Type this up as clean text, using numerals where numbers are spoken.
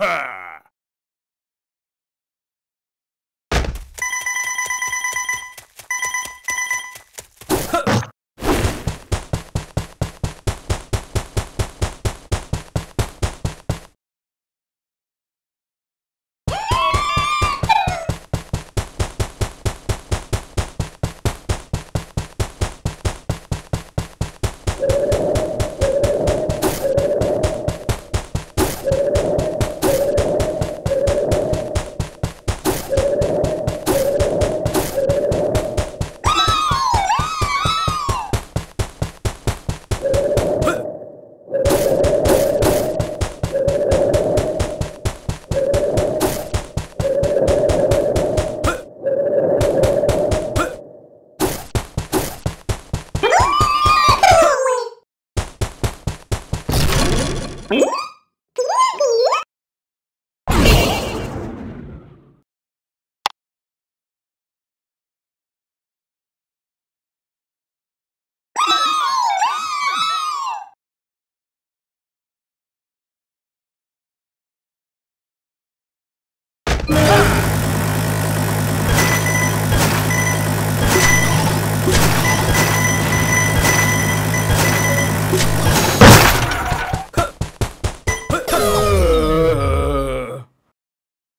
Ha What?